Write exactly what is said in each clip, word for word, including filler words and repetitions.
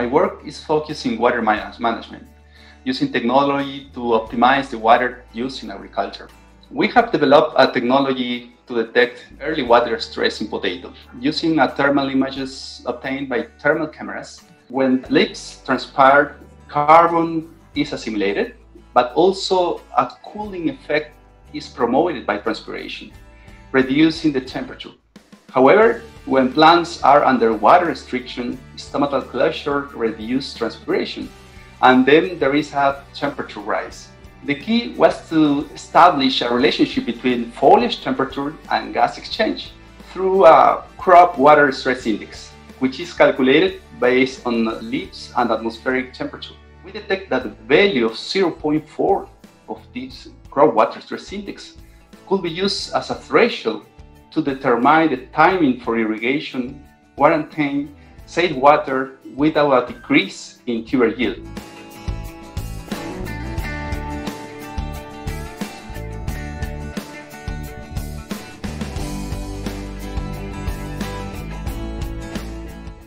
my work is focusing water management, using technology to optimize the water use in agriculture. We have developed a technology to detect early water stress in potatoes, using a thermal images obtained by thermal cameras. When leaves transpire, carbon is assimilated, but also a cooling effect is promoted by transpiration, reducing the temperature. However, when plants are under water restriction, stomatal closure reduces transpiration, and then there is a temperature rise. The key was to establish a relationship between foliage temperature and gas exchange through a crop water stress index, which is calculated based on leaves and atmospheric temperature. We detect that the value of zero point four of this crop water stress index could be used as a threshold to determine the timing for irrigation, quarantine, safe water without a decrease in tuber yield.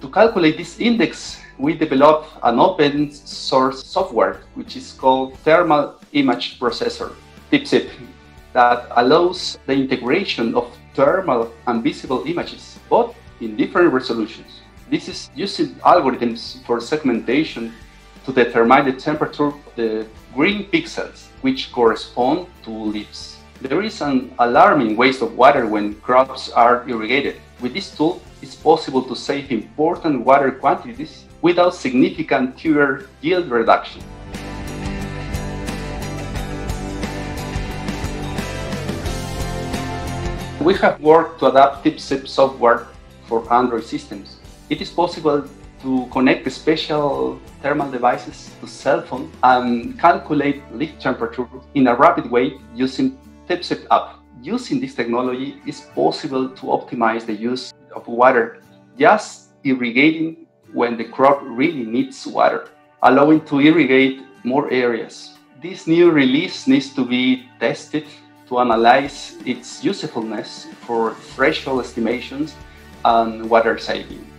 To calculate this index, we developed an open source software which is called Thermal Image Processor, T I P C I P, that allows the integration of thermal and visible images, both in different resolutions. This is using algorithms for segmentation to determine the temperature of the green pixels, which correspond to leaves. There is an alarming waste of water when crops are irrigated. With this tool, it's possible to save important water quantities without significant tuber yield reduction. We have worked to adapt T I P C I P software for Android systems. It is possible to connect special thermal devices to cell phone and calculate leaf temperature in a rapid way using T I P C I P app. Using this technology, it's possible to optimize the use of water, just irrigating when the crop really needs water, allowing to irrigate more areas. This new release needs to be tested to analyze its usefulness for threshold estimations and water saving.